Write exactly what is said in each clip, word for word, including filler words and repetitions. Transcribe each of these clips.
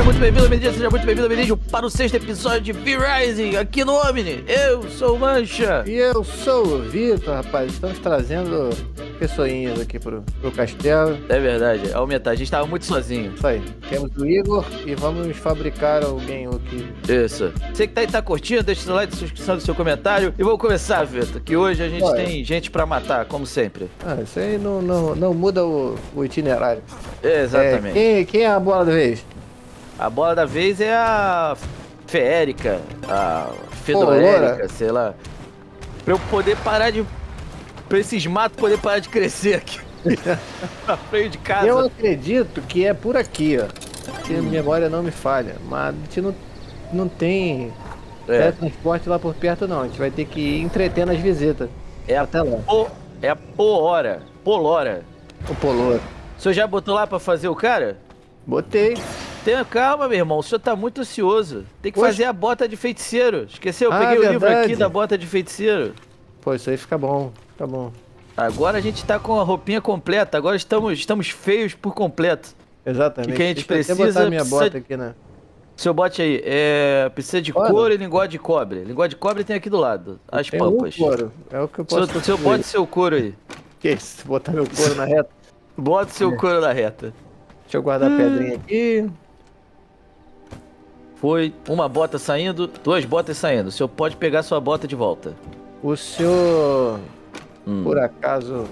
seja muito bem-vindo, Medinha, seja muito bem-vindo, Medinho, para o sexto episódio de V-Rising, aqui no Omni. Eu sou o Mancha. E eu sou o Vitor, rapaz. Estamos trazendo pessoinhas aqui pro, pro castelo. É verdade, aumentar. A gente tava muito sozinho. Isso aí. Temos o Igor e vamos fabricar alguém aqui. Isso. Você que tá aí, tá curtindo, deixa o seu like, subscrição do seu comentário. E vamos começar, Vitor, que hoje a gente Olha. tem gente pra matar, como sempre. Ah, isso aí não, não, não muda o, o itinerário. Exatamente. É, quem, quem é a bola da vez? A bola da vez é a Feérica, a Fedorérica, sei lá. Pra eu poder parar de... Pra esses matos poder parar de crescer aqui. Na frente de casa. Eu acredito que é por aqui, ó. Se a memória não me falha. Mas a gente não, não tem é. transporte lá por perto, não. A gente vai ter que ir entretendo as visitas. É até a, lá. Po, é a Polora. Polora. O Polora. O senhor já botou lá pra fazer o cara? Botei. Tenha calma, meu irmão. O senhor tá muito ansioso. Tem que Oxe. fazer a bota de feiticeiro. Esqueceu? Eu ah, peguei verdade. o livro aqui da bota de feiticeiro. Pô, isso aí fica bom. Tá bom. Agora a gente tá com a roupinha completa. Agora estamos, estamos feios por completo. Exatamente. O que a gente Deixa precisa... botar a minha precisa... bota aqui, né? Seu bote aí. É... Precisa de couro, couro e lingote de cobre. Lingote de cobre tem aqui do lado. As tem pampas. Um couro. É o que eu posso seu, seu bote e seu couro aí. Que isso? Botar meu couro na reta? Bota seu é. couro na reta. Deixa eu guardar a pedrinha aqui. Foi uma bota saindo, duas botas saindo. O senhor pode pegar sua bota de volta. O senhor, hum. por acaso...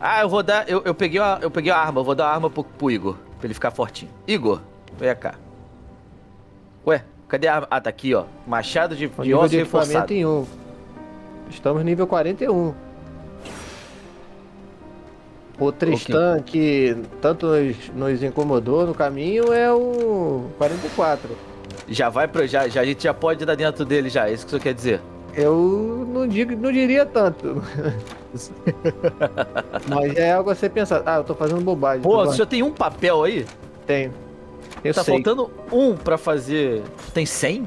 Ah, eu vou dar... Eu, eu, peguei, uma, eu peguei a arma. Eu vou dar a arma pro, pro Igor, pra ele ficar fortinho. Igor, vem cá. Ué, cadê a arma? Ah, tá aqui, ó. Machado de, de osso reforçado. Em um. Estamos nível quarenta e um. O Tristan, okay. que tanto nos, nos incomodou no caminho, é o quarenta e quatro. Já vai pro... Já, já, a gente já pode ir dentro dele já, é isso que o senhor quer dizer? Eu não, digo, não diria tanto. Mas é algo a ser pensado. Ah, eu tô fazendo bobagem. Pô, o senhor tem um papel aí? Tenho. Eu tá sei. faltando um pra fazer... Tem cem?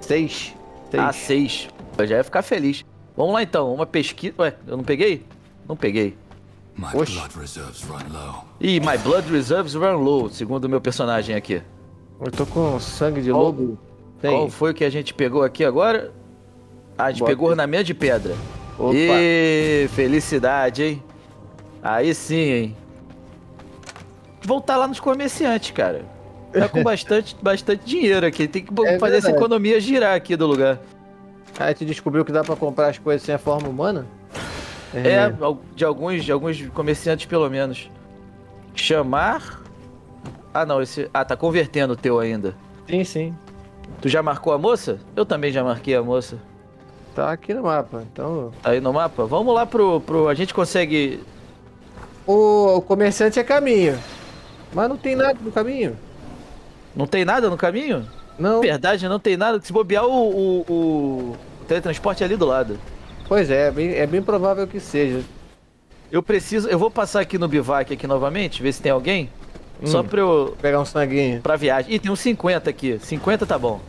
Seis. seis. Ah, seis. Eu já ia ficar feliz. Vamos lá então, uma pesquisa... Ué, eu não peguei? Não peguei. My blood reserves run low. Ih, my blood reserves run low, segundo o meu personagem aqui. Eu tô com sangue de qual, lobo. Tem. Qual foi o que a gente pegou aqui agora? Ah, a gente Bota. pegou ornamento de pedra. Opa. E felicidade, hein? Aí sim, hein? Voltar lá nos comerciantes, cara. Tá com bastante, bastante dinheiro aqui. Tem que é fazer verdade. essa economia girar aqui do lugar. Aí tu descobriu que dá pra comprar as coisas sem a forma humana? É, de alguns, de alguns comerciantes, pelo menos. Chamar... Ah, não, esse... Ah, tá convertendo o teu ainda. Sim, sim. Tu já marcou a moça? Eu também já marquei a moça. Tá aqui no mapa, então... Tá aí no mapa? Vamos lá pro... pro... A gente consegue... O, o comerciante é caminho. Mas não tem nada no caminho. Não tem nada no caminho? Não. Na verdade, não tem nada. Se bobear, o, o, o... o teletransporte é ali do lado. Pois é, é bem, é bem provável que seja. Eu preciso... Eu vou passar aqui no bivac aqui novamente, ver se tem alguém. Hum, só pra eu... Pegar um sanguinho. Pra viagem. Ih, tem uns cinquenta aqui. cinquenta tá bom.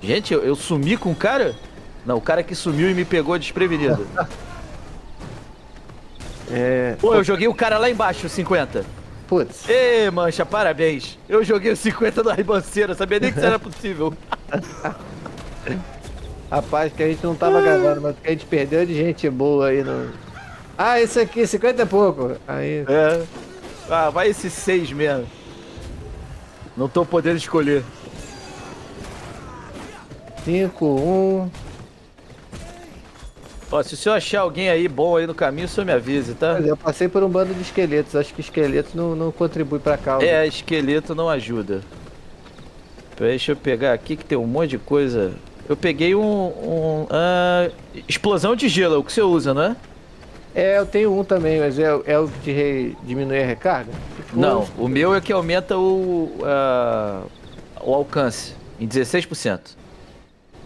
Gente, eu, eu sumi com o cara? Não, o cara que sumiu e me pegou desprevenido. é... Pô, eu joguei o cara lá embaixo, cinquenta. Putz. Ê, Mancha, parabéns. Eu joguei o cinquenta na ribanceira, sabia nem que isso era possível. Rapaz, que a gente não tava gravando, mas que a gente perdeu de gente boa aí no... Ah, esse aqui, cinquenta é pouco. Aí... É. Ah, vai esse seis mesmo. Não tô podendo escolher. cinco, um... Ó, se o senhor achar alguém aí bom aí no caminho, o senhor me avise, tá? Eu passei por um bando de esqueletos, acho que esqueleto não, não contribui pra causa. É, esqueleto não ajuda. Deixa eu pegar aqui que tem um monte de coisa... Eu peguei um... um uh, explosão de gelo, é o que você usa, não é? É, eu tenho um também, mas é, é o que re, diminui a recarga? Não, um... o meu é que aumenta o, uh, o alcance em dezesseis por cento.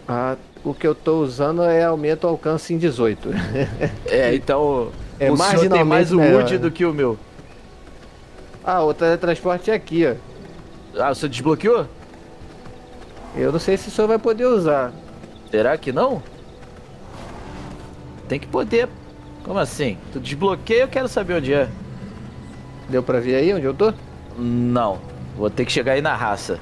Ah, o que eu tô usando é aumenta o alcance em dezoito por cento. É, então é, o senhor tem mais o wood do que o meu. Ah, o teletransporte é aqui, ó. Ah, você desbloqueou? Eu não sei se o senhor vai poder usar. Será que não? Tem que poder. Como assim? Tu desbloqueia, eu quero saber onde é. Deu pra ver aí onde eu tô? Não. Vou ter que chegar aí na raça.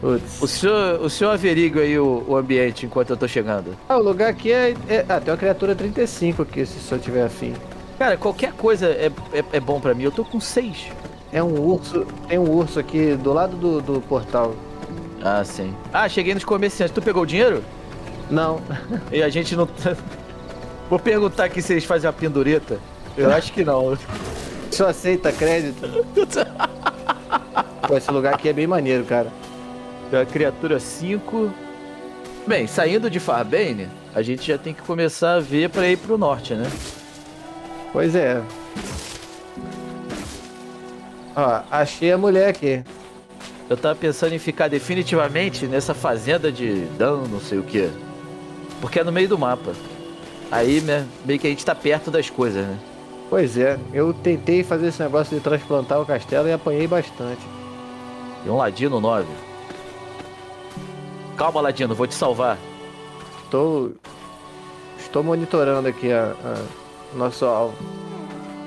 Putz. O senhor, o senhor averiga aí o, o ambiente enquanto eu tô chegando. Ah, o lugar aqui é... é ah, tem uma criatura trinta e cinco aqui, se o senhor tiver afim. Cara, qualquer coisa é, é, é bom pra mim. Eu tô com seis. É um urso. Tem um urso aqui do lado do, do portal. Ah, sim. Ah, cheguei nos comerciantes. Tu pegou o dinheiro? Não. E a gente não... Vou perguntar aqui se eles fazem uma pendureta. Eu acho que não. Só aceita crédito? Pô, esse lugar aqui é bem maneiro, cara. É a criatura cinco. Bem, saindo de Farbane, a gente já tem que começar a ver pra ir pro norte, né? Pois é. Ó, achei a mulher aqui. Eu tava pensando em ficar definitivamente nessa fazenda de Dan, não sei o que. Porque é no meio do mapa. Aí meio que a gente tá perto das coisas, né? Pois é, eu tentei fazer esse negócio de transplantar o castelo e apanhei bastante. E um Ladino nove. Calma, Ladino, vou te salvar. Tô... Estou monitorando aqui a... a... nosso alvo.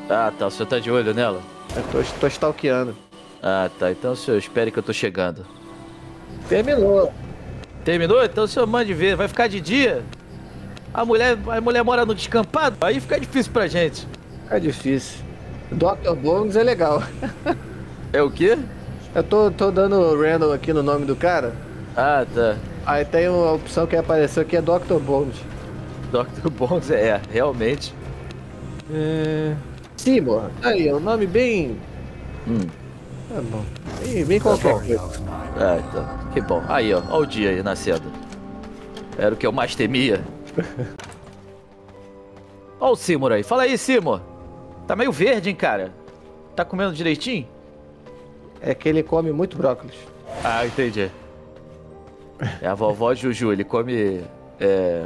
Ah, tá, o senhor tá de olho nela? Eu tô, tô stalkeando. Ah, tá. Então, senhor, espere que eu tô chegando. Terminou. Terminou? Então, o senhor mande ver. Vai ficar de dia? A mulher, a mulher mora no descampado? Aí fica difícil pra gente. Fica difícil. doutor Bones é legal. É o quê? Eu tô, tô dando random aqui no nome do cara. Ah, tá. Aí tem uma opção que apareceu aqui, é doutor Bones. doutor Bones é, realmente. É... Simor. Aí, é um nome bem... Hum. É bom. Bem, bem qualquer coisa. Ah, então. Que bom. Aí, ó. Olha o dia aí nascendo. Era o que eu mais temia. Olha o Simor aí. Fala aí, Simor. Tá meio verde, hein, cara? Tá comendo direitinho? É que ele come muito brócolis. Ah, entendi. É a vovó Juju. Ele come... É...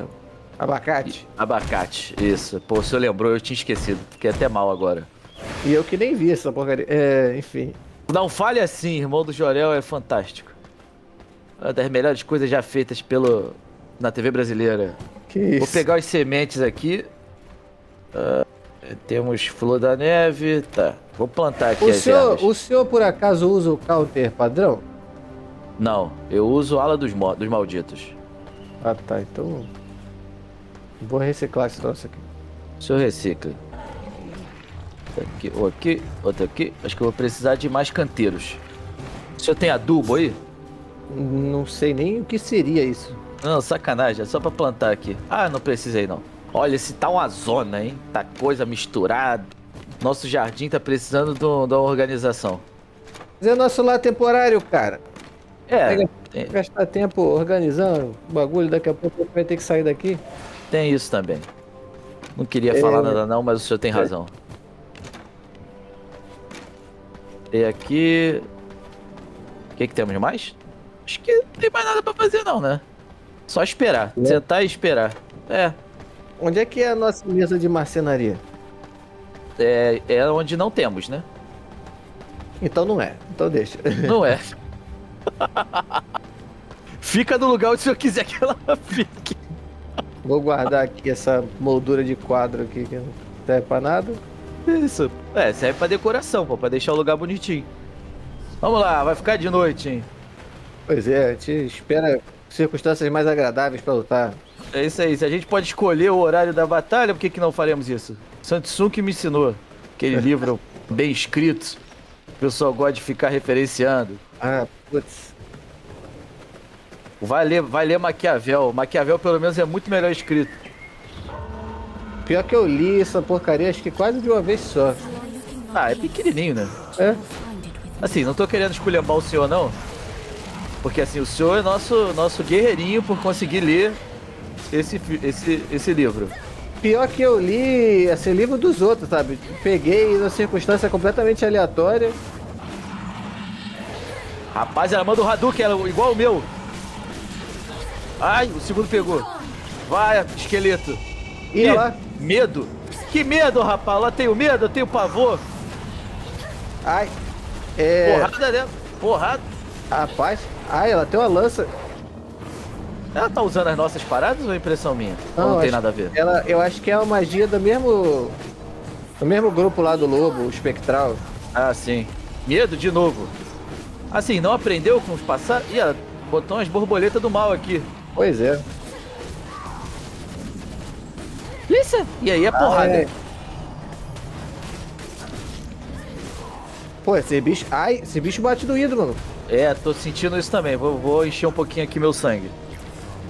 Abacate. Abacate. Isso. Pô, o senhor lembrou. Eu tinha esquecido. Fiquei até mal agora. E eu que nem vi essa porcaria. É, enfim... Não fale assim, irmão do Jorel é fantástico. Uma das melhores coisas já feitas pelo... na T V brasileira. Que isso? Vou pegar as sementes aqui. Uh, temos flor da neve. Tá, vou plantar aqui o as senhor, ervas. O senhor, por acaso, usa o counter padrão? Não, eu uso ala dos, dos malditos. Ah, tá. Então... Vou reciclar esse troço aqui. O senhor recicla. Aqui, ou aqui, outro aqui. Acho que eu vou precisar de mais canteiros. O senhor tem adubo aí? Não sei nem o que seria isso. Não, sacanagem, é só pra plantar aqui. Ah, não precisei não. Olha, esse tá uma zona, hein? Tá coisa misturada. Nosso jardim tá precisando de uma organização. Mas é nosso lar temporário, cara. É. Tem... Gastar tempo organizando o bagulho, daqui a pouco vai ter que sair daqui. Tem isso também. Não queria é... falar nada não, mas o senhor tem razão. É. E aqui... O que que temos mais? Acho que não tem mais nada pra fazer não, né? Só esperar. É. Sentar e esperar. É. Onde é que é a nossa mesa de marcenaria? É, é onde não temos, né? Então não é. Então deixa. Não é. Fica no lugar onde o senhor quiser que ela fique. Vou guardar aqui essa moldura de quadro aqui que não serve pra nada. Isso, é, serve pra decoração, pô, pra deixar o lugar bonitinho. Vamos lá, vai ficar de noite, hein? Pois é, a gente espera circunstâncias mais agradáveis pra lutar. É isso aí, se a gente pode escolher o horário da batalha, por que que não faremos isso? Sansung que me ensinou, aquele livro bem escrito, o pessoal gosta de ficar referenciando. Ah, putz. Vai ler, vai ler Maquiavel, Maquiavel pelo menos é muito melhor escrito. Pior que eu li essa porcaria, acho que quase de uma vez só. Ah, é pequenininho, né? É. Assim, não tô querendo esculhambar o senhor, não. Porque, assim, o senhor é nosso, nosso guerreirinho por conseguir ler esse, esse, esse livro. Pior que eu li esse livro dos outros, sabe? Peguei numa circunstância completamente aleatória. Rapaz, ela manda o Hadouken, ela, igual o meu. Ai, o segundo pegou. Vai, esqueleto. E lá? Medo? Que medo, rapaz! Lá tenho medo, eu tenho pavor. Ai. É... Porrada, né? Porrada. Rapaz. Ai, ela tem uma lança. Ela tá usando as nossas paradas ou é impressão minha? Não, não tem nada a ver. Ela, eu acho que é uma magia do mesmo... Do mesmo grupo lá do Lobo, o Spectral. Ah, sim. Medo de novo. Assim, não aprendeu com os passados? Ih, ela botou umas borboletas do mal aqui. Pois é. Isso. E aí é ah, porrada. É. Pô, esse bicho... Ai, esse bicho bate doído, mano. É, tô sentindo isso também. Vou, vou encher um pouquinho aqui meu sangue.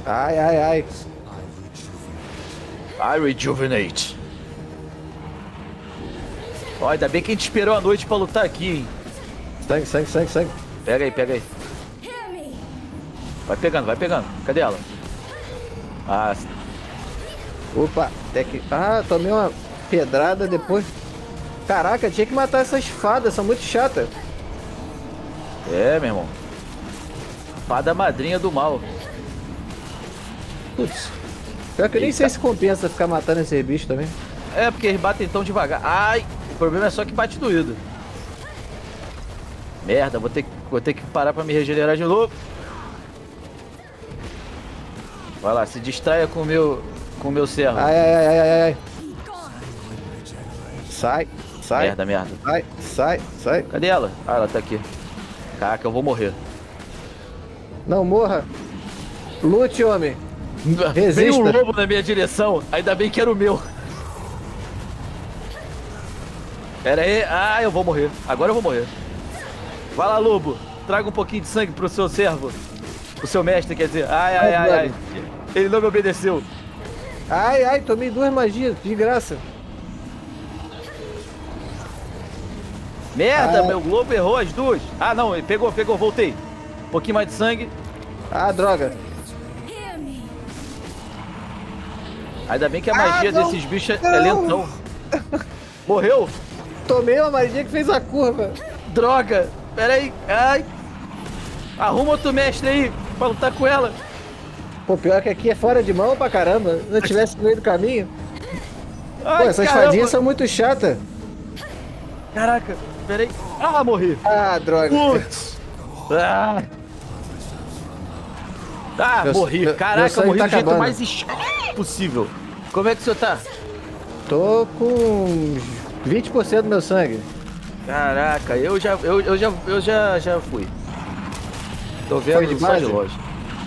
Ai, ai, ai. I rejuvenate. Ó, ainda bem que a gente esperou a noite pra lutar aqui, hein. Sangue, sangue, sangue, sangue. Pega aí, pega aí. Vai pegando, vai pegando. Cadê ela? Ah. Opa, até que... Ah, tomei uma pedrada depois. Caraca, tinha que matar essas fadas, são muito chatas. É, meu irmão. Fada madrinha do mal. Putz. Pior que eu nem Eita. sei se compensa ficar matando esses bichos também. É, porque eles batem tão devagar. Ai, o problema é só que bate doído. Merda, vou ter, vou ter que parar pra me regenerar de novo. Vai lá, se distraia com o meu, com o meu servo. Ai, ai, ai, ai, ai. Sai, sai. Merda, merda. Sai, sai, sai. Cadê ela? Ah, ela tá aqui. Caraca, eu vou morrer. Não morra. Lute, homem. Resista. Veio um lobo na minha direção. Ainda bem que era o meu. Pera aí. Ah, eu vou morrer. Agora eu vou morrer. Vai lá, lobo. Traga um pouquinho de sangue pro seu servo. O seu mestre, quer dizer. Ai, ai, ai, ai. Ele não me obedeceu. Ai, ai, tomei duas magias. De graça. Merda, ah, meu globo errou as duas. Ah, não, ele pegou, pegou, voltei. Um pouquinho mais de sangue. Ah, droga. Ainda bem que a magia ah, não, desses bichos não. é lentão. Morreu? Tomei uma magia que fez a curva. Droga. Pera aí. Ai. Arruma outro mestre aí pra lutar com ela. Pô, pior que aqui é fora de mão pra caramba. Se não tivesse no meio do caminho. Ai, pô, essas caramba. fadinhas são muito chatas. Caraca. Peraí. Ah, morri. Ah, droga. Putz. Ah, ah meu, morri. Meu, Caraca, meu morri tá do acabando. jeito mais escuro possível. Como é que o senhor tá? Tô com vinte por cento do meu sangue. Caraca, eu já, eu, eu já, eu já, já fui. Tô vendo Foi de base? De longe.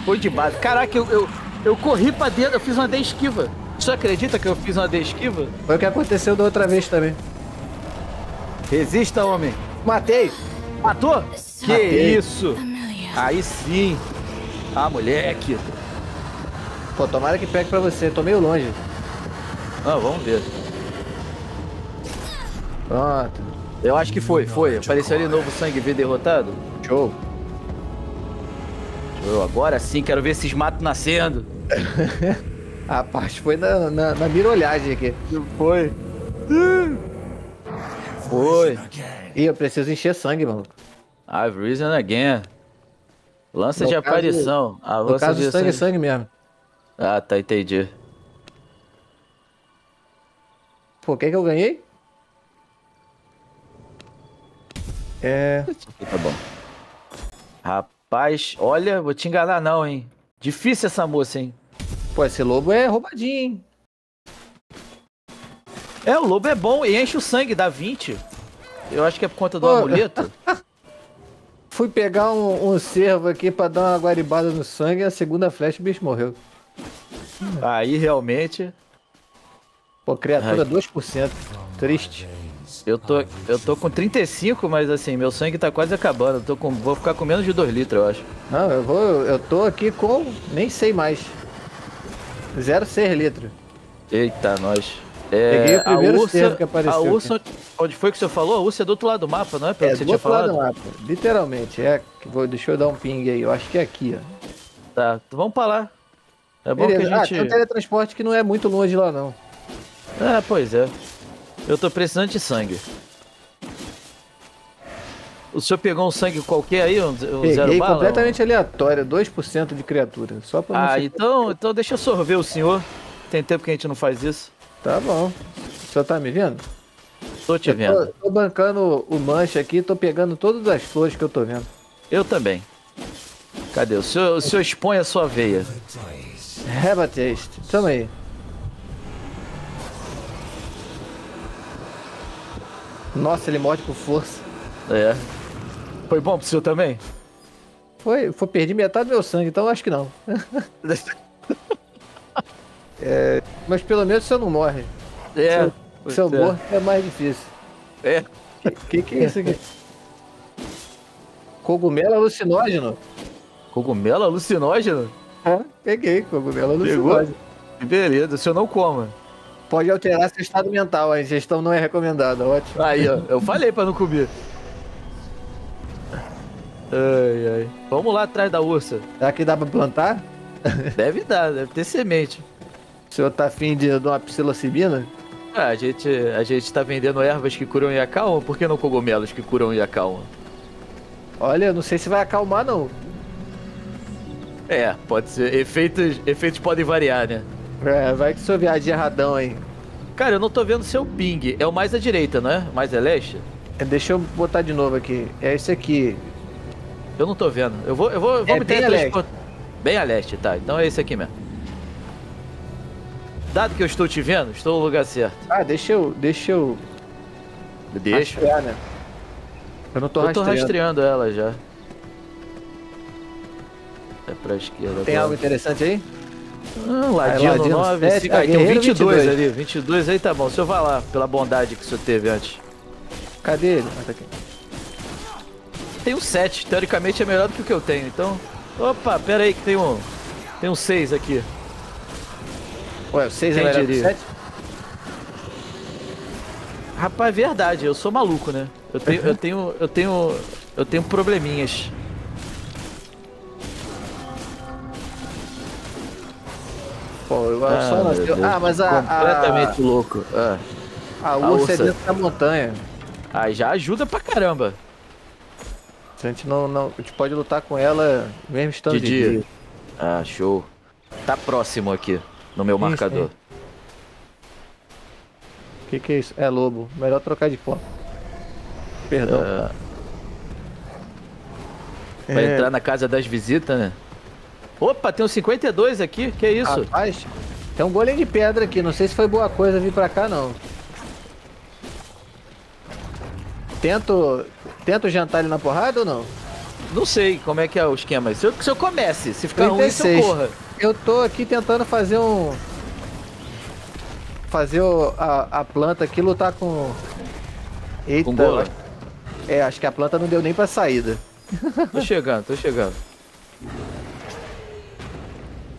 Foi de base. Caraca, eu, eu, eu corri pra dentro, eu fiz uma D-esquiva. Você acredita que eu fiz uma D-esquiva? Foi o que aconteceu da outra vez também. Resista, homem. Matei. Matou? Que Matei. isso. Aí sim. Ah, moleque. Pô, tomara que pegue pra você. Tô meio longe. Ah, vamos ver. Pronto. Eu acho que foi, foi. Apareceu ali novo sangue V derrotado. Show. Show. Agora sim, quero ver esses matos nascendo. A parte foi na, na, na mirolhagem aqui. Foi. Foi. Ih, eu preciso encher sangue, mano. I've risen again. Lança no de caso, aparição. Ah, no caso, de sangue, sangue sangue mesmo. Ah, tá, entendi. Pô, o que é que eu ganhei? É... Tá bom. Rapaz, olha, vou te enganar não, hein. Difícil essa moça, hein. Pô, esse lobo é roubadinho, hein. É, o lobo é bom e enche o sangue, dá vinte. Eu acho que é por conta do Pô, amuleto. Fui pegar um, um cervo aqui pra dar uma guaribada no sangue e a segunda flecha o bicho morreu. Aí realmente... Pô, criatura Ai. dois por cento. Triste. Eu tô, eu tô com trinta e cinco, mas assim, meu sangue tá quase acabando. Eu tô com, vou ficar com menos de dois litros, eu acho. Não, eu vou... Eu tô aqui com... Nem sei mais. zero vírgula seis litros. Eita, nós... É, peguei o primeiro a ursa, que apareceu. A ursa, onde foi que o senhor falou? A ursa é do outro lado do mapa, não é? Pelo é, que você do tinha outro falado? lado do mapa, literalmente. É, vou, deixa eu dar um ping aí, eu acho que é aqui, ó. Tá, vamos pra lá. É bom Beleza. que a gente... Ah, tem um teletransporte que não é muito longe lá, não. Ah, pois é. Eu tô precisando de sangue. O senhor pegou um sangue qualquer aí, um, um Peguei, zero bala? completamente ou... aleatório, dois por cento de criatura. Só pra ah, então, então deixa eu sorver o senhor. Tem tempo que a gente não faz isso. Tá bom. O senhor tá me vendo? Tô te eu vendo. Tô, tô bancando o Mancha aqui, tô pegando todas as flores que eu tô vendo. Eu também. Cadê? O senhor, o senhor expõe a sua veia. Have a taste. Toma aí. Nossa, ele morde com força. É. Foi bom pro seu também? Foi, foi, perdi metade do meu sangue, então acho que não. É, mas pelo menos você não morre. É. Se eu, se eu morro é mais difícil. É. Que que, que é isso aqui? Cogumelo alucinógeno. Cogumelo alucinógeno? É, peguei cogumelo alucinógeno. Pegou? Beleza, se eu não coma. Pode alterar seu estado mental, a ingestão não é recomendada, ótimo. Aí, ó, eu falei pra não comer. Ai, ai. Vamos lá atrás da ursa. Será que dá pra plantar? Deve dar, deve ter semente. O senhor tá afim de, de uma psilocibina? Ah, a gente, a gente tá vendendo ervas que curam e acalmam. Por que não cogumelos que curam e acalmam? Olha, eu não sei se vai acalmar, não. É, pode ser. Efeitos, efeitos podem variar, né? É, vai que sua viagem erradão aí. Cara, eu não tô vendo seu ping. É o mais à direita, não é? Mais a leste? É, deixa eu botar de novo aqui. É esse aqui. Eu não tô vendo. Eu vou, eu vou, eu vou é, me tentar transportar. Bem a leste, tá. Então é esse aqui mesmo. Dado que eu estou te vendo, estou no lugar certo. Ah, deixa eu... Deixa eu... Deixa. Rastrear, né? Eu não tô eu rastreando. Eu tô rastreando ela já. É pra esquerda. Tem pra... algo interessante aí? Ah, Ladino, aí, Ladino nove, sete, cinco, ah, aí tem um vinte e dois, vinte e dois ali. vinte e dois aí tá bom. O senhor vai lá, pela bondade que o senhor teve antes. Cadê ele? Ah, tá aqui. Tem um sete. Teoricamente é melhor do que o que eu tenho, então... Opa, pera aí que tem um... Tem um seis aqui. Ué, seis é melhor que sete? Rapaz, é verdade, eu sou maluco, né? Eu tenho, eu tenho, eu tenho, eu tenho probleminhas. Pô, eu ah, só nasceu... Ah, mas a... Completamente a... louco. Ah. A, a ursa é dentro da montanha. Ah, já ajuda pra caramba. A gente não, não... A gente pode lutar com ela mesmo estando de dia. dia. Ah, show. Tá próximo aqui. No meu isso, marcador. O que que é isso? É lobo. Melhor trocar de foto. Perdão. Uh... Vai é... entrar na casa das visitas, né? Opa, tem um cinquenta e dois aqui. Que isso? Rapaz, tem um golem de pedra aqui. Não sei se foi boa coisa vir pra cá, não. Tento... Tento jantar ele na porrada ou não? Não sei como é que é o esquema. Se eu, se eu comece, se ficar trinta e seis. Um, se eu corra. Eu tô aqui tentando fazer um... Fazer o, a, a planta aqui lutar com... Eita. Com bola. É, acho que a planta não deu nem pra saída. Tô chegando, tô chegando.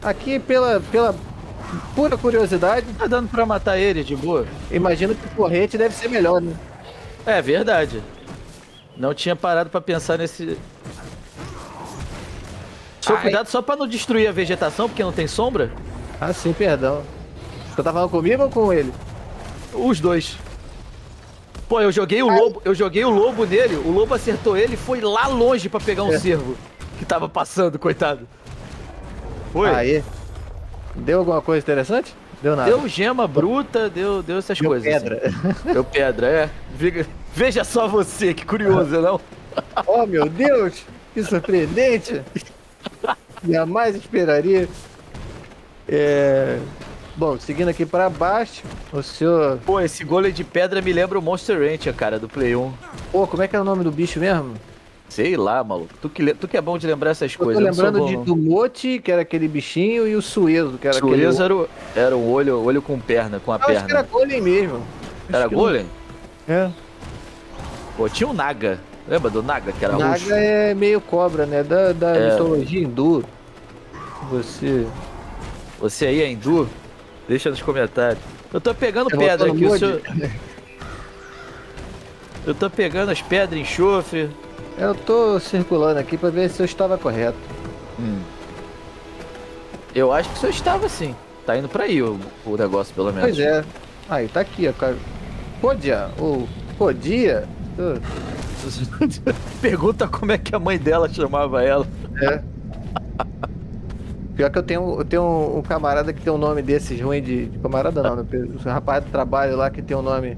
Aqui pela, pela pura curiosidade... Tá dando pra matar ele de boa. Imagino que o corrente deve ser melhor, né? É verdade. Não tinha parado pra pensar nesse... Só cuidado só pra não destruir a vegetação, porque não tem sombra. Ah, sim, perdão. Você tá falando comigo ou com ele? Os dois. Pô, eu joguei o Ai. lobo, eu joguei o lobo nele, o lobo acertou ele e foi lá longe pra pegar um é. cervo que tava passando, coitado. Foi. Aí. Deu alguma coisa interessante? Deu nada. Deu gema bruta, deu, deu essas deu coisas. Deu pedra. Assim. Deu pedra, é. Veja só você, que curioso, não? Oh, meu Deus, que surpreendente. Jamais esperaria. É... Bom, seguindo aqui pra baixo, o senhor... Pô, esse golem de pedra me lembra o Monster Rancher, cara, do Play um. Pô, como é que é o nome do bicho mesmo? Sei lá, maluco. Tu que, le... tu que é bom de lembrar essas eu coisas. Eu tô lembrando eu de, bom, do Mochi, que era aquele bichinho, e o Suezo, que era Suezo aquele... Suezo era o era um olho, olho com perna, com a eu perna. Acho que era golem mesmo. Acho era golem? Não... É. Pô, tinha o Naga. Lembra do Naga, que era Naga russo? Naga é meio cobra, né? Da, da é. mitologia hindu. Você... Você aí é hindu? Deixa nos comentários. Eu tô pegando eu pedra aqui, o senhor... Eu tô pegando as pedras, enxofre... Eu tô circulando aqui pra ver se eu estava correto. Hum. Eu acho que o senhor estava sim. Tá indo pra aí o, o negócio, pelo menos. Pois é. Aí, tá aqui, ó, cara. Podia, ou... Podia... Eu... Pergunta como é que a mãe dela chamava ela. É. Pior que eu tenho, eu tenho um, um camarada que tem um nome desses ruim de, de camarada não, né? Um rapaz do trabalho lá que tem um nome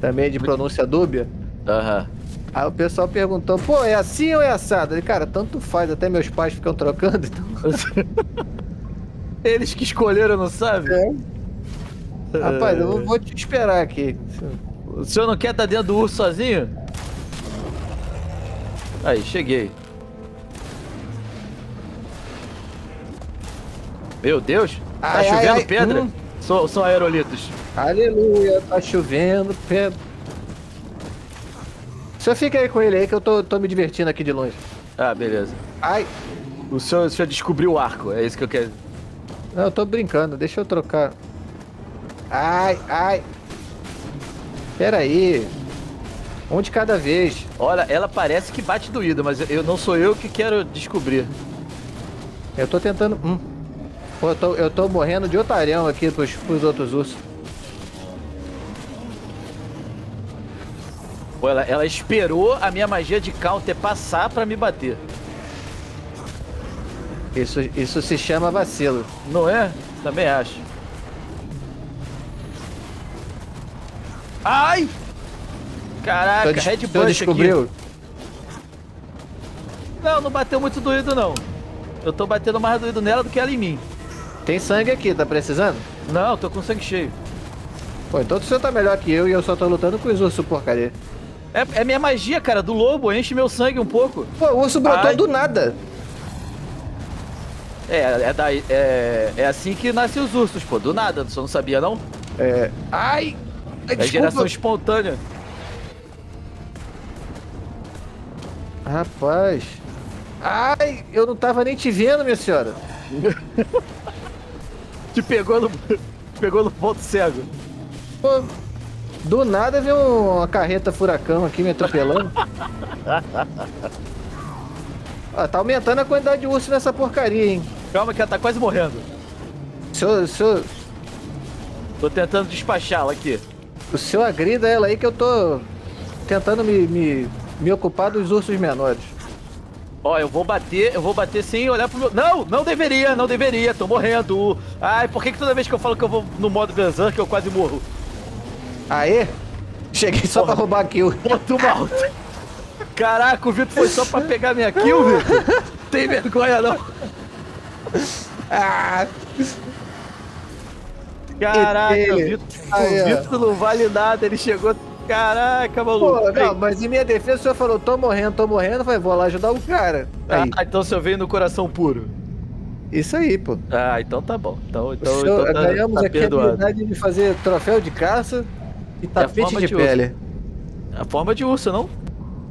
também de pronúncia dúbia. Aham. Uhum. Aí o pessoal perguntou, pô, é assim ou é assado? Ele, cara, tanto faz, até meus pais ficam trocando. Então... Eles que escolheram, não sabem? É. Rapaz, eu vou te esperar aqui. O senhor não quer estar dentro do urso sozinho? Aí, cheguei. Meu Deus, ai, tá ai, chovendo ai, pedra? Hum. São, são aerolitos. Aleluia, tá chovendo pedra. Só fica aí com ele aí que eu tô, tô me divertindo aqui de longe. Ah, beleza. Ai. O senhor, o senhor descobriu o arco, é isso que eu quero. Não, eu tô brincando, deixa eu trocar. Ai, ai. Pera aí. Um de cada vez. Olha, ela parece que bate doída, mas eu, eu não sou eu que quero descobrir. Eu tô tentando... Hum. Pô, eu tô, eu tô morrendo de otarão aqui pros, pros outros ursos. Pô, ela, ela esperou a minha magia de counter passar pra me bater. Isso, isso se chama vacilo. Não é? Também acho. Ai! Caraca, des... Red Bull descobriu. Aqui. Não, não bateu muito doído, não. Eu tô batendo mais doído nela do que ela em mim. Tem sangue aqui, tá precisando? Não, tô com sangue cheio. Pô, então o senhor tá melhor que eu e eu só tô lutando com os ursos porcaria. É, é minha magia, cara, do lobo. Enche meu sangue um pouco. Pô, o urso brotou Ai. do nada. É, é, da, é, é assim que nascem os ursos, pô. Do nada, o senhor não sabia, não? É... Ai! Desculpa. É geração espontânea. Rapaz. Ai, eu não tava nem te vendo, minha senhora. Te pegou no... Pegou no ponto cego. Pô, do nada veio uma carreta furacão aqui me atropelando. Ah, tá aumentando a quantidade de urso nessa porcaria, hein? Calma que ela tá quase morrendo. Senhor, o senhor... Tô tentando despachá-la aqui. O senhor agrida ela aí que eu tô tentando me, me, me ocupar dos ursos menores. Ó, eu vou bater, eu vou bater sem olhar pro meu... Não, não deveria, não deveria, tô morrendo. Ai, por que, que toda vez que eu falo que eu vou no modo Berserk eu quase morro? Aê, cheguei só Porra. pra roubar a kill. Botou uma alta. Caraca, o Vitor foi só pra pegar minha kill, Vitor. Tem vergonha, não. Ah... Caraca, o Vitor, Ai, o Vitor não vale nada, ele chegou... Caraca, maluco. Pô, não, mas em minha defesa o senhor falou, tô morrendo, tô morrendo, vai, vou lá ajudar o cara. Aí. Ah, então o senhor veio no coração puro. Isso aí, pô. Ah, então tá bom. Então, então, o senhor, então tá, ganhamos tá aqui a habilidade de fazer troféu de caça e tapete é de, de pele. Urso. A forma de urso, não?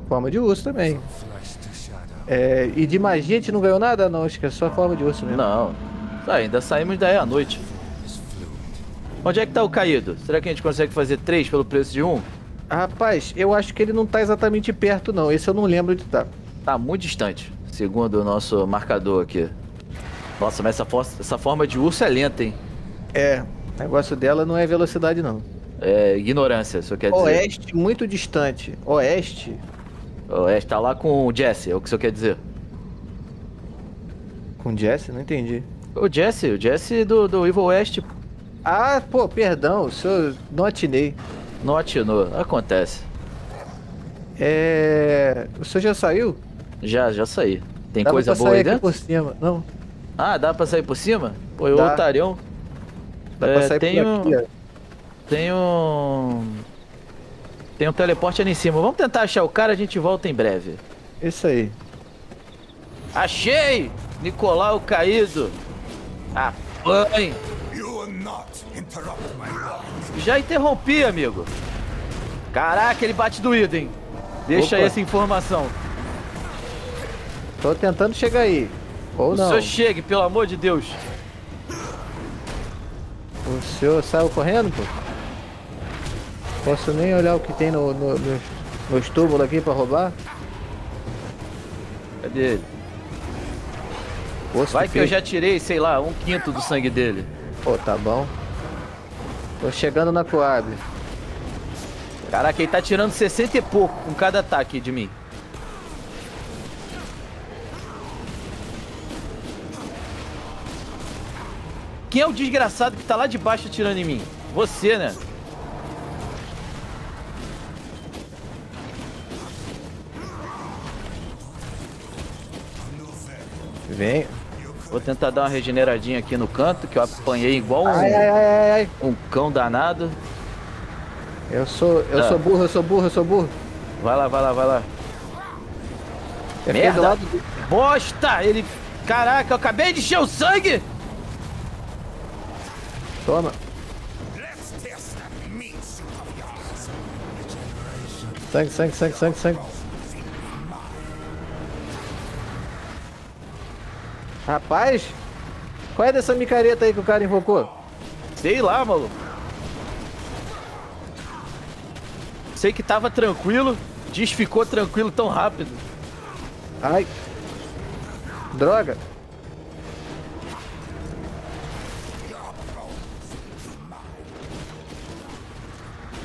Forma de urso também. É, e de magia a gente não ganhou nada? Não, acho que é só forma de urso mesmo. Não, ah, ainda saímos daí à noite. Onde é que tá o caído? Será que a gente consegue fazer três pelo preço de um? Rapaz, eu acho que ele não tá exatamente perto, não. Esse eu não lembro de tá. Tá muito distante, segundo o nosso marcador aqui. Nossa, mas essa, for essa forma de urso é lenta, hein? É, o negócio dela não é velocidade, não. É ignorância, isso quer dizer. Oeste, muito distante. Oeste? Oeste, tá lá com o Jesse, é o que isso quer dizer. Com o Jesse? Não entendi. O Jesse, o Jesse do, do Evil West... Ah, pô, perdão, o senhor não atinei. Não atinou, acontece. É... O senhor já saiu? Já, já saí. Tem dá coisa pra boa sair aí dentro? Por cima, não. Ah, dá pra sair por cima? Pô, eu otarão. Dá é, pra sair tem por um... aqui, ó. Tem um... Tem um teleporte ali em cima. Vamos tentar achar o cara, a gente volta em breve. Isso aí. Achei! Nicolau caído. Ah, mãe! Já interrompi, amigo. Caraca, ele bate doído, hein? Deixa Opa. aí essa informação. Tô tentando chegar aí. Ou o não. O senhor chegue, pelo amor de Deus. O senhor saiu correndo, pô? Posso nem olhar o que tem no, no, no, nos túbulos aqui pra roubar? Cadê ele? Poxa, Vai que, que eu já tirei, sei lá, um quinto do sangue dele. Pô, tá bom. Tô chegando na Coab. Caraca, ele tá tirando sessenta e pouco com cada ataque de mim. Quem é o desgraçado que tá lá de baixo atirando em mim? Você, né? Vem. Vou tentar dar uma regeneradinha aqui no canto, que eu apanhei igual ai, um, ai, ai, ai. um cão danado. Eu sou. Eu ah. sou burro, eu sou burro, eu sou burro. Vai lá, vai lá, vai lá. Merda. Do lado do... Bosta! Ele... Caraca, eu acabei de encher o sangue! Toma. Sangue, sangue, sangue, sangue, sangue. Rapaz, qual é dessa micareta aí que o cara invocou? Sei lá, maluco. Sei que tava tranquilo, desficou tranquilo tão rápido. Ai. Droga.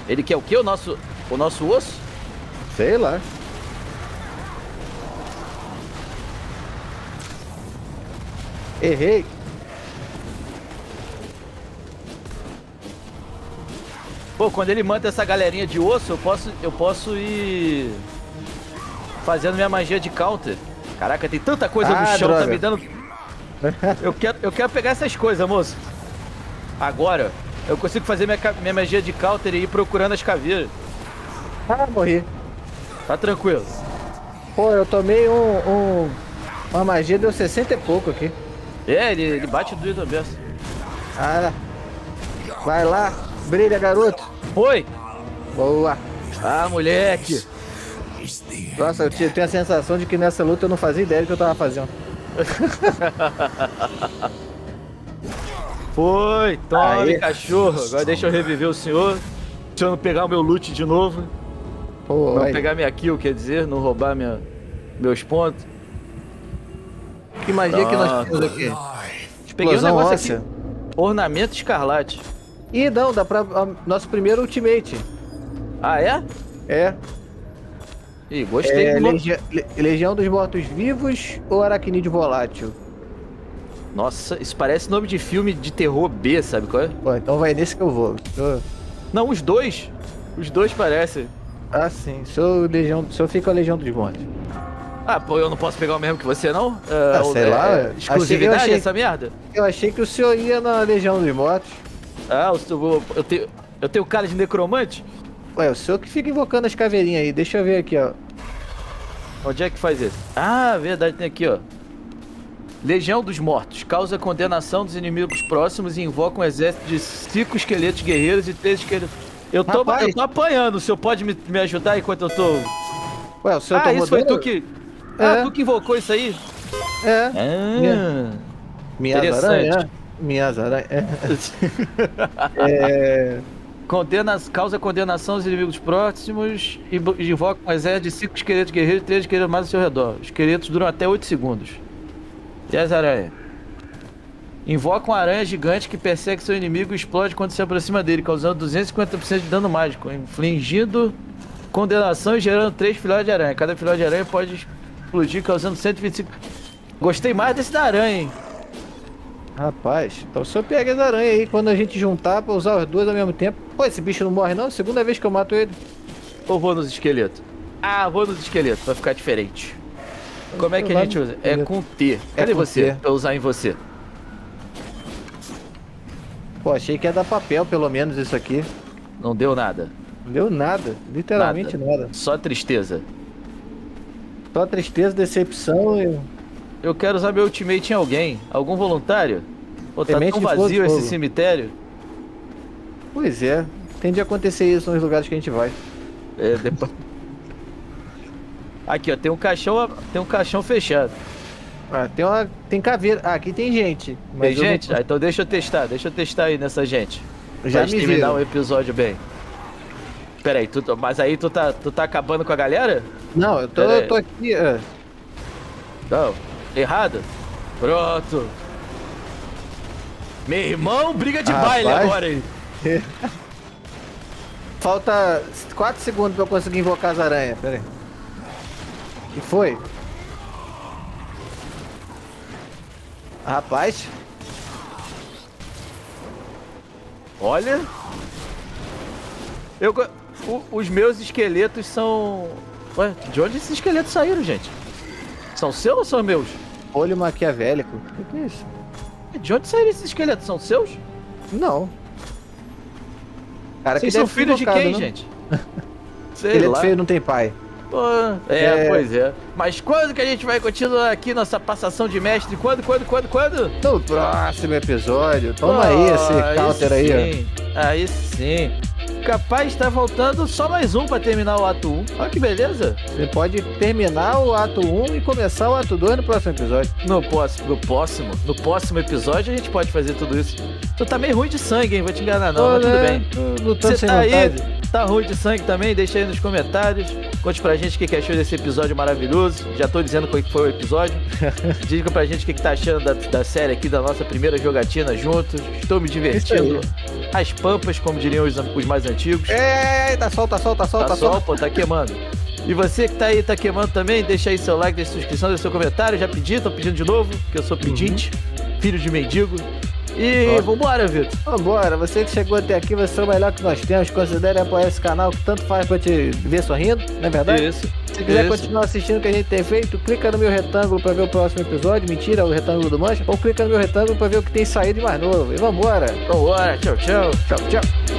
Ele quer o quê? O nosso, o nosso osso? Sei lá. Errei. Pô, quando ele manda essa galerinha de osso, eu posso, eu posso ir fazendo minha magia de counter. Caraca, tem tanta coisa ah, no chão, droga. Tá me dando... Eu quero, eu quero pegar essas coisas, moço. Agora, eu consigo fazer minha, minha magia de counter e ir procurando as caveiras. Ah, morri. Tá tranquilo. Pô, eu tomei um... um... uma magia deu sessenta e pouco aqui. É, ele, ele bate do isoverso. Ah, vai lá, brilha, garoto. Foi. Boa. Ah, moleque. Nossa, eu tenho a sensação de que nessa luta eu não fazia ideia do que eu tava fazendo. Foi, tome, aê, cachorro. Agora deixa eu reviver o senhor. Deixa eu não pegar o meu loot de novo. Pô, não aí. Pegar minha kill, quer dizer, não roubar minha, meus pontos. Que magia ah, que nós temos aqui. Peguei um negócio óssea. Aqui. Ornamento Escarlate. Ih, não, dá pra... A, nosso primeiro ultimate. Ah, é? É. Ih, gostei. É, do... Legi... Legião dos Mortos Vivos ou Aracnídeo Volátil? Nossa, isso parece nome de filme de terror B, sabe qual é? Pô, então vai nesse que eu vou. Eu... Não, os dois. Os dois parecem. Ah, sim. Sou Legião... Só fica a Legião dos Mortos. Ah, pô, eu não posso pegar o mesmo que você, não? Uh, ah, sei é, lá. É, exclusividade, achei, achei, essa merda? Eu achei que o senhor ia na Legião dos Mortos. Ah, eu, eu, eu, tenho, eu tenho cara de necromante? Ué, o senhor que fica invocando as caveirinhas aí. Deixa eu ver aqui, ó. Onde é que faz isso? Ah, verdade, tem aqui, ó. Legião dos Mortos. Causa a condenação dos inimigos próximos e invoca um exército de cinco esqueletos guerreiros e três esqueletos... Eu tô, eu tô apanhando. O senhor pode me, me ajudar enquanto eu tô... Ué, o senhor ah, isso rodando? Foi tu que... Ah, é. Tu que invocou isso aí? É. Ah, minha aranha. Minha aranha. É. Condena, causa condenação aos inimigos próximos e invoca um exército de cinco esqueletos guerreiros e três esqueletos mais ao seu redor. Os esqueletos duram até oito segundos. E as aranhas? Invoca uma aranha gigante que persegue seu inimigo e explode quando se aproxima dele, causando duzentos e cinquenta por cento de dano mágico, infligindo condenação e gerando três filhotes de aranha. Cada filhote de aranha pode explodir, causando cento e vinte e cinco... Gostei mais desse da aranha, hein? Rapaz, então só pega essa aranha aí. Quando a gente juntar pra usar os dois ao mesmo tempo... Pô, esse bicho não morre não? Segunda vez que eu mato ele. Ou vou nos esqueletos? Ah, vou nos esqueletos, vai ficar diferente. Como é que a gente usa? É com T. Cadê você? Pra usar em você. Pô, achei que ia dar papel pelo menos isso aqui. Não deu nada. Não deu nada, literalmente nada. nada. Só tristeza. Só tristeza, decepção e... Eu quero usar meu ultimate em alguém. Algum voluntário? Pô, tá tão vazio esse cemitério. Pois é. Tende a acontecer isso nos lugares que a gente vai. É, depois... Aqui, ó. Tem um caixão, tem um caixão fechado. Ah, tem uma... Tem caveira. Ah, aqui tem gente. Mas tem gente? Não... Ah, então deixa eu testar. Deixa eu testar aí nessa gente. Já me terminar um episódio bem. Pera aí, tu... mas aí tu tá, tu tá acabando com a galera? Não, eu tô, eu tô aqui... Uh... Não, errado? Pronto. Meu irmão, briga de ah, baile vai. Agora aí. Falta quatro segundos pra eu conseguir invocar as aranhas, pera aí. Que foi? Rapaz. Olha. Eu... O, os meus esqueletos são... Ué, de onde esses esqueletos saíram, gente? São seus ou são meus? Olho maquiavélico. O que, que é isso? De onde saíram esses esqueletos? São seus? Não. Cara, vocês que são filhos de quem, não? Gente? Sei esqueleto lá. Feio não tem pai. Pô, é, é, pois é. Mas quando que a gente vai continuar aqui nossa passação de mestre? Quando, quando, quando, quando? No próximo episódio. Toma oh, aí esse counter aí. Aí sim. Aí sim. Capaz tá faltando só mais um pra terminar o ato um. Olha que beleza. Você pode terminar o ato um e começar o ato dois no próximo episódio. No próximo, no próximo, no próximo episódio a gente pode fazer tudo isso. Tu tá meio ruim de sangue, hein? Vou te enganar não, oh, mas né? Tudo bem. Lutando sem vontade. Aí? Tá ruim de sangue também? Deixa aí nos comentários. Conte pra gente o que, que achou desse episódio maravilhoso. Já tô dizendo qual foi o episódio. Diga pra gente o que, que tá achando da, da série aqui, da nossa primeira jogatina juntos. Estou me divertindo. As pampas, como diriam os, os mais antigos. Eita, solta, solta, solta, tá solta. Sol, pô, tá queimando. E você que tá aí, tá queimando também, deixa aí seu like, deixa sua inscrição, deixa seu comentário. Já pedi, tô pedindo de novo, porque eu sou pedinte, uhum. filho de mendigo. E Nossa. vambora, Vitor. Vambora. Você que chegou até aqui, você é o melhor que nós temos. Considere apoiar esse canal que tanto faz pra te ver sorrindo, não é verdade? Isso. Se quiser Isso. continuar assistindo o que a gente tem feito, clica no meu retângulo pra ver o próximo episódio. Mentira, o retângulo do Mancha. Ou clica no meu retângulo pra ver o que tem saído de mais novo. E vambora. Vambora. Tchau, tchau. Tchau, tchau.